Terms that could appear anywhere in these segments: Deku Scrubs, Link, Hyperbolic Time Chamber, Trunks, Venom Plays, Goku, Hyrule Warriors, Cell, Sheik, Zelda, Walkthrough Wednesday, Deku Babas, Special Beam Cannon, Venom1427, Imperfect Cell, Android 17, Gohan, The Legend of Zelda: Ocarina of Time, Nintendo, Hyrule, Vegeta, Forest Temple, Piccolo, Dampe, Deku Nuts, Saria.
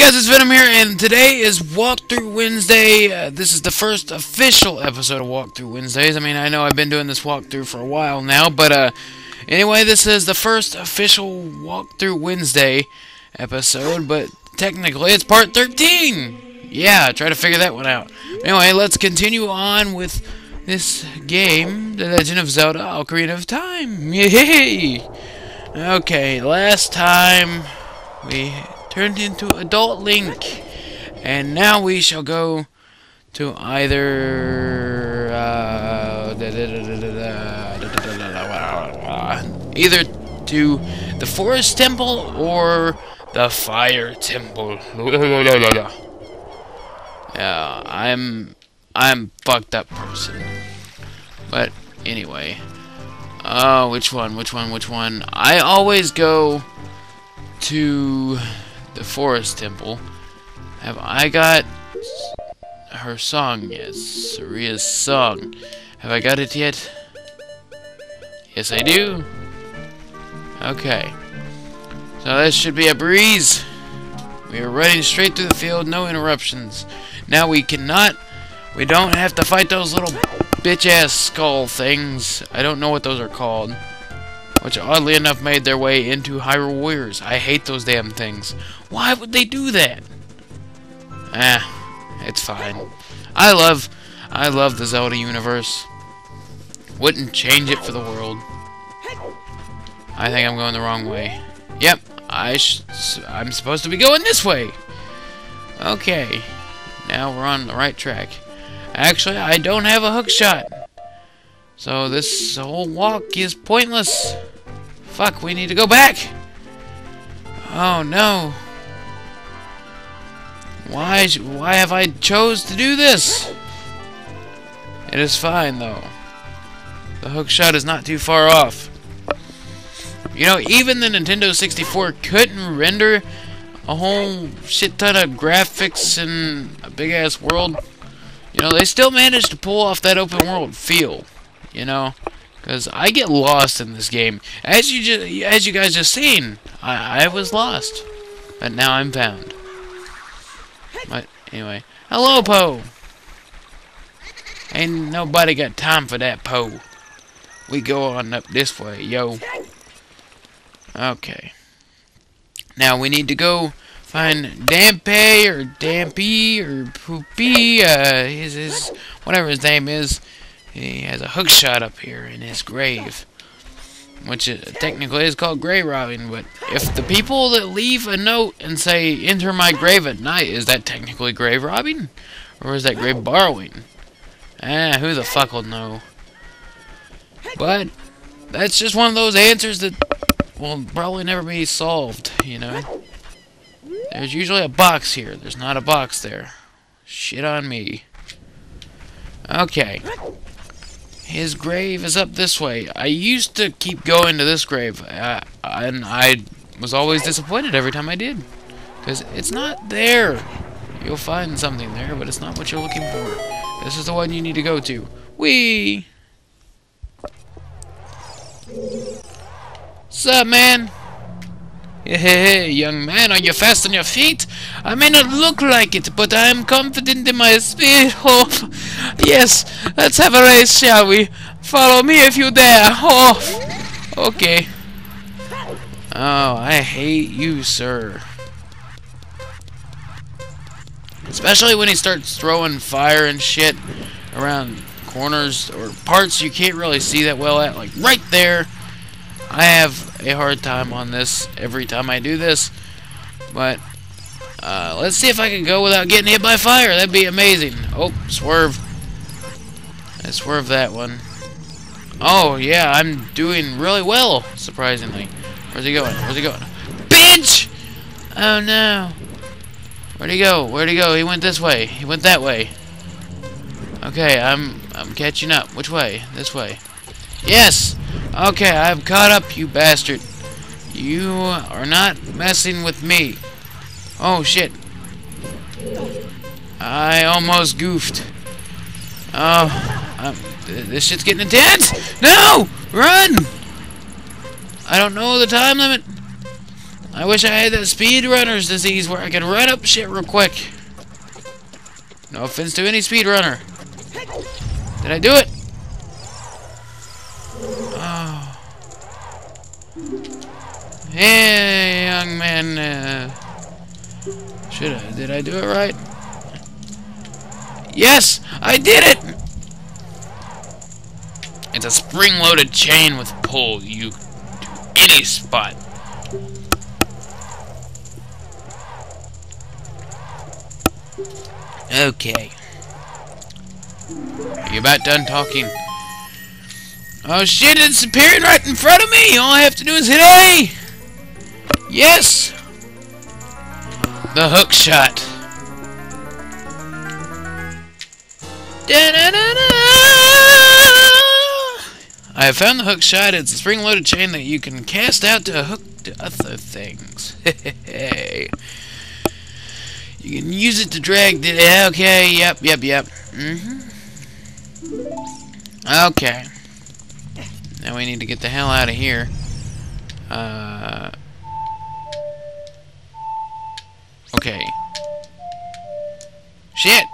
up, guys? It's Venom here, and today is Walkthrough Wednesday. This is the first official episode of Walkthrough Wednesdays. I mean, I know I've been doing this walkthrough for a while now, but anyway, this is the first official Walkthrough Wednesday episode, but technically it's part 13! Yeah, try to figure that one out. Anyway, let's continue on with this game, The Legend of Zelda: Ocarina of Time. Yay! Okay, last time we turned into adult Link, and now we shall go to either to the Forest Temple or the Fire Temple. Yeah, I'm fucked up person. But anyway, which one? I always go to the Forest Temple. Have I got her song? Yes, Saria's song. Have I got it yet? Yes, I do. Okay. So this should be a breeze. We are running straight through the field, no interruptions. Now we don't have to fight those little bitch-ass skull things. I don't know what those are called, which oddly enough made their way into Hyrule Warriors. I hate those damn things. Why would they do that? It's fine. I love the Zelda universe. Wouldn't change it for the world. I think I'm going the wrong way. Yep, I'm supposed to be going this way. Okay, now we're on the right track. Actually, I don't have a hook shot, so this whole walk is pointless. Fuck, we need to go back! Oh no! Why have I chose to do this? It is fine though. The hook shot is not too far off. You know, even the Nintendo 64 couldn't render a whole shit ton of graphics in a big ass world. You know, they still managed to pull off that open world feel. You know, because I get lost in this game. As you guys just seen, I was lost, but now I'm found. But anyway, hello, Po. Ain't nobody got time for that, Po. We go on up this way, yo. Okay. Now we need to go find Dampe or Dampe or Poopy. His whatever his name is. He has a hook shot up here in his grave, which technically is called grave robbing, but if the people that leave a note and say, "Enter my grave at night," is that technically grave robbing? Or is that grave borrowing? Who the fuck will know? But that's just one of those answers that will probably never be solved, you know? There's usually a box here. There's not a box there. Shit on me. Okay. His grave is up this way. I used to keep going to this grave, and I was always disappointed every time I did, because it's not there. You'll find something there, but it's not what you're looking for. This is the one you need to go to. Whee! Sup, man? Hey, young man, are you fast on your feet? I may not look like it, but I am confident in my speed. Oh, yes, let's have a race, shall we? Follow me if you dare. Oh, okay. Oh, I hate you, sir. Especially when he starts throwing fire and shit around corners or parts you can't really see that well at, like right there. I have a hard time on this every time I do this, but let's see if I can go without getting hit by fire. That'd be amazing. Oh, swerve. I swerved that one. Oh, yeah, I'm doing really well, surprisingly. Where's he going? Where's he going? Bitch! Oh, no. Where'd he go? Where'd he go? He went this way. He went that way. Okay, I'm catching up. Which way? This way. Yes! Okay, I've caught up, you bastard. You are not messing with me. Oh, shit. I almost goofed. Oh, this shit's getting intense! No! Run! I don't know the time limit. I wish I had that speedrunner's disease where I could run up shit real quick. No offense to any speedrunner. Did I do it? Oh. Hey, young man. Did I do it right? Yes! I did it! It's a spring-loaded chain with pull. You to any spot. Okay. Are you about done talking? Oh shit, it's appearing right in front of me! All I have to do is hit A! Yes! The hook shot. Da-da-da-da! I have found the hook shot. It's a spring-loaded chain that you can cast out to hook to other things. Hey. You can use it to drag the... Okay, yep. Mm-hmm. Okay. Now we need to get the hell out of here. Okay. Shit!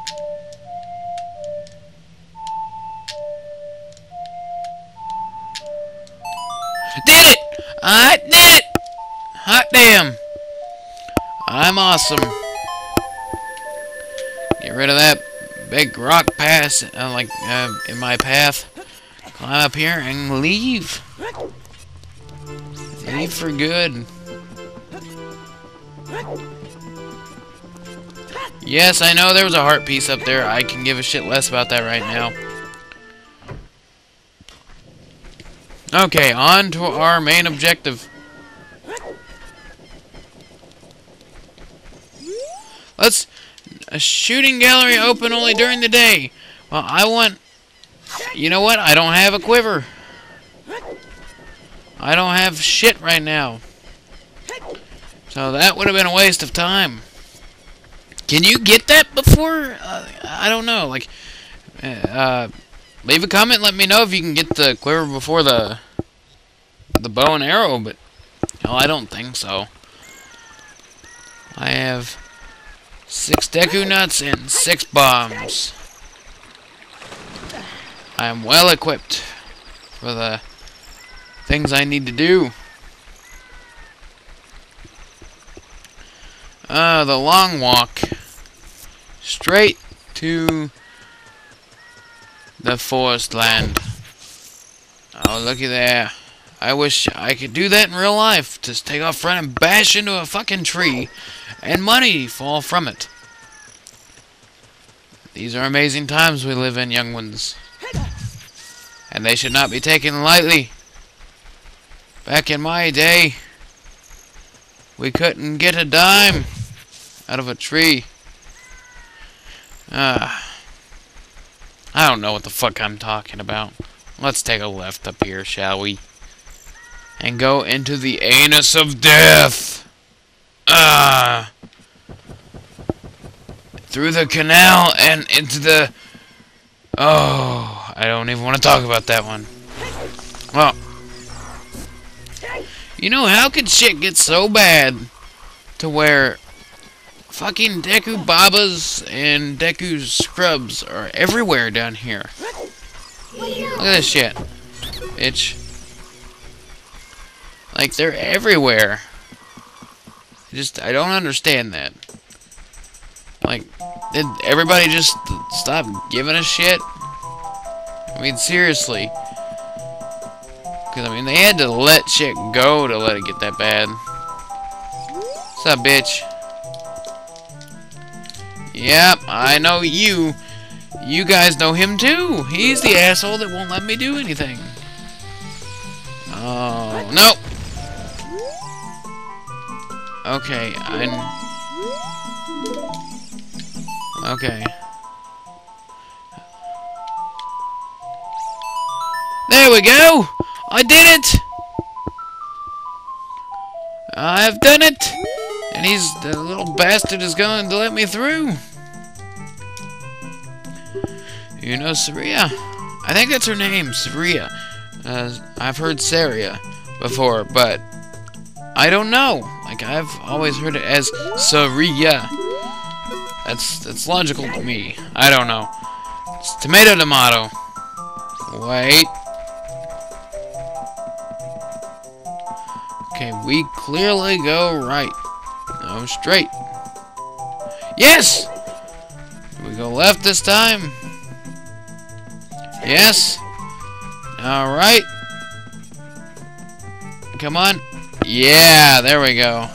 Did it! I did it! Hot damn! I'm awesome. Get rid of that big rock pass, in my path. Climb up here and leave. Leave for good. Yes, I know there was a heart piece up there. I can give a shit less about that right now. Okay, on to our main objective. Let's... A shooting gallery open only during the day. Well, I want... You know what? I don't have a quiver. I don't have shit right now. So that would have been a waste of time. Can you get that before? I don't know. Like, leave a comment. Let me know if you can get the quiver before the bow and arrow. But no, I don't think so. I have 6 Deku Nuts and 6 bombs. I am well equipped for the things I need to do. The long walk. Straight to the forest land. Oh, looky there. I wish I could do that in real life. Just take off front and bash into a fucking tree. And money fall from it. These are amazing times we live in, young ones. And they should not be taken lightly. Back in my day, we couldn't get a dime out of a tree. I don't know what the fuck I'm talking about. Let's take a left up here, shall we? And go into the anus of death! Through the canal and into the... Oh, I don't even want to talk about that one. Well, you know, how could shit get so bad to where fucking Deku Babas and Deku Scrubs are everywhere down here? Look at this shit, bitch. Like, they're everywhere. I don't understand that. Like, did everybody just stop giving a shit? I mean, seriously. Because, I mean, they had to let shit go to let it get that bad. What's up, bitch? Yep, I know you. You guys know him, too. He's the asshole that won't let me do anything. Oh, no. Okay, Okay. There we go! I did it! I've done it! And the little bastard is going to let me through! You know Saria? I think that's her name, Saria. I've heard Saria before, but I don't know. Like, I've always heard it as Saria. That's logical to me. I don't know. It's tomato, tomato. Wait. Okay, we clearly go right. No, straight. Yes! Do we go left this time? Yes. Alright. Come on. Yeah, there we go.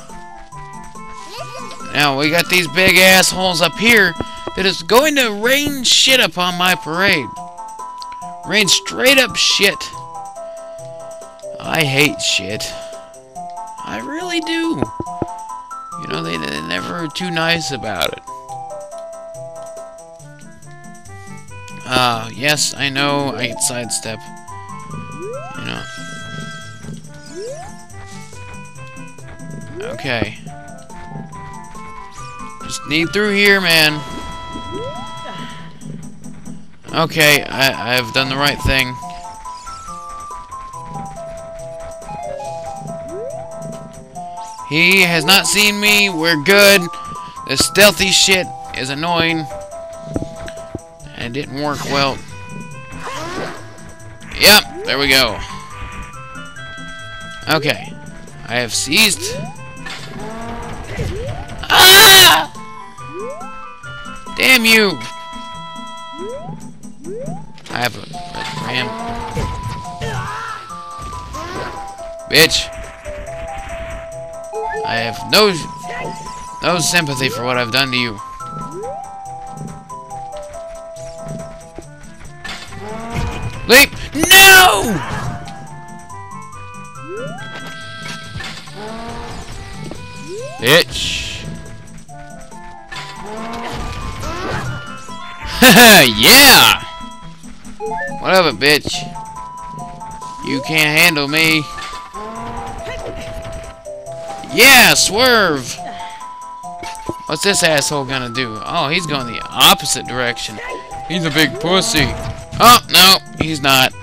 Now, we got these big assholes up here that is going to rain shit upon my parade. Rain straight up shit. I hate shit. I really do. You know, they never are too nice about it. Yes, I know, I can sidestep. You know. Okay. Just need through here, man. Okay, I've done the right thing. He has not seen me, we're good. This stealthy shit is annoying. It didn't work well. Yep, there we go. Okay. I have seized. Ah! Damn you! I have a ram. Bitch. I have no sympathy for what I've done to you. Leap! No! Bitch! Haha, yeah! What of it, bitch? You can't handle me. Yeah, swerve! What's this asshole gonna do? Oh, he's going the opposite direction. He's a big pussy. Oh, no! He's not.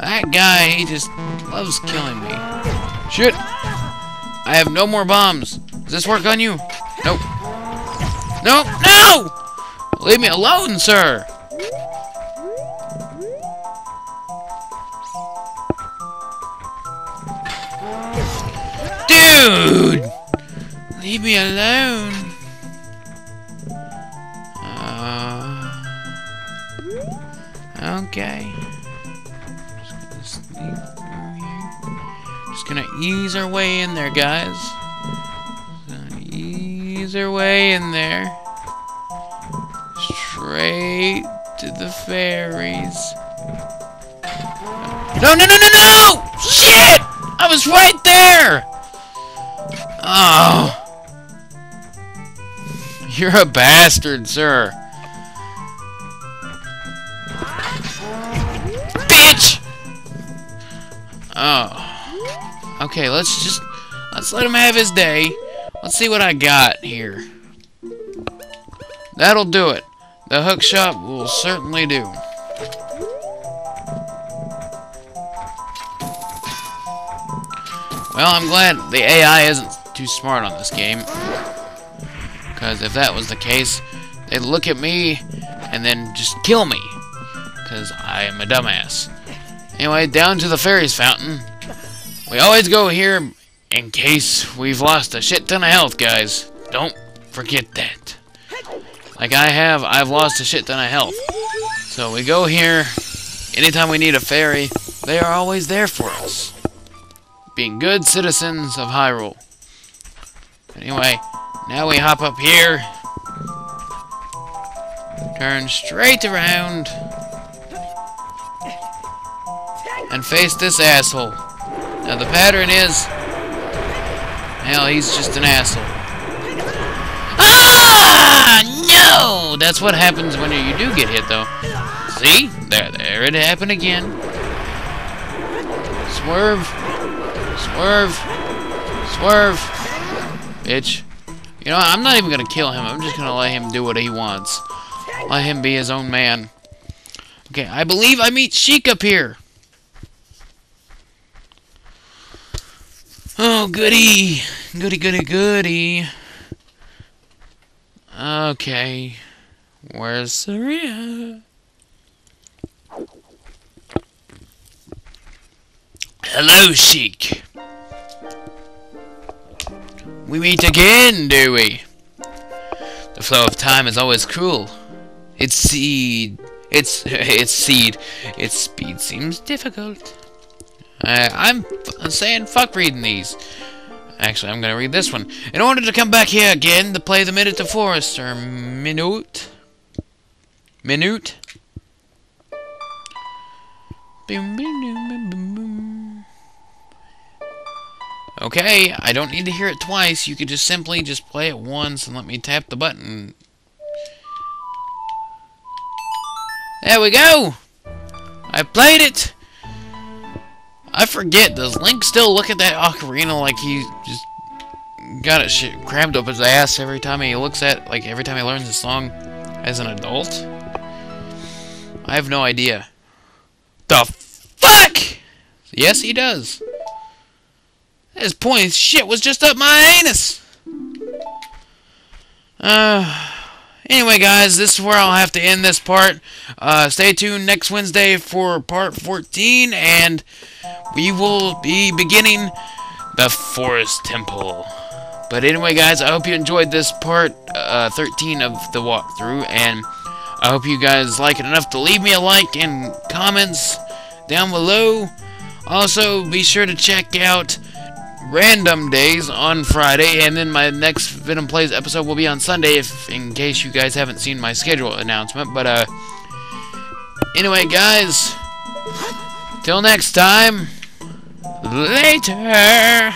That guy, he just loves killing me. Shit! I have no more bombs. Does this work on you? Nope. Nope! No! Leave me alone, sir! Dude! Leave me alone. Okay. Just gonna sneak through here. Just gonna ease our way in there, guys. Just gonna ease our way in there. Straight to the fairies. No, no, no, no, no! Shit! I was right there! Oh. You're a bastard, sir. Bitch! Oh. Okay, let's let him have his day. Let's see what I got here. That'll do it. The hook shot will certainly do. Well, I'm glad the AI isn't too smart on this game, because if that was the case, they'd look at me and then just kill me, because I am a dumbass. Anyway, down to the fairies fountain. We always go here in case we've lost a shit ton of health, guys. Don't forget that. Like I have, I've lost a shit ton of health. So we go here anytime we need a fairy. They are always there for us, being good citizens of Hyrule. Anyway, now we hop up here. Turn straight around. And face this asshole. Now the pattern is... hell, he's just an asshole. Ah! No! That's what happens when you do get hit, though. See? There it happened again. Swerve. Swerve. Swerve. Bitch. You know, I'm not even gonna kill him. I'm just gonna let him do what he wants. Let him be his own man. Okay, I believe I meet Sheik up here. Oh, goody. Goody, goody, goody. Okay. Where's Saria? Hello, Sheik. We meet again, do we? The flow of time is always cruel. Its seed... Its speed seems difficult. I'm saying fuck reading these. Actually, I'm gonna read this one. In order to come back here again to play the Minute to Forest, or Minute? Okay, I don't need to hear it twice. You could just simply play it once and let me tap the button. There we go! I played it! I forget, does Link still look at that ocarina like he just got it crammed up his ass every time he looks at, like every time he learns the song as an adult? I have no idea. The fuck? Yes, he does. His point, shit was just up my anus! Anyway, guys, this is where I'll have to end this part. Stay tuned next Wednesday for part 14, and we will be beginning the Forest Temple. But anyway, guys, I hope you enjoyed this part 13 of the walkthrough, and I hope you guys like it enough to leave me a like and comments down below. Also, be sure to check out Random Days on Friday, and then my next Venom Plays episode will be on Sunday, if in case you guys haven't seen my schedule announcement. But anyway, guys, till next time, later.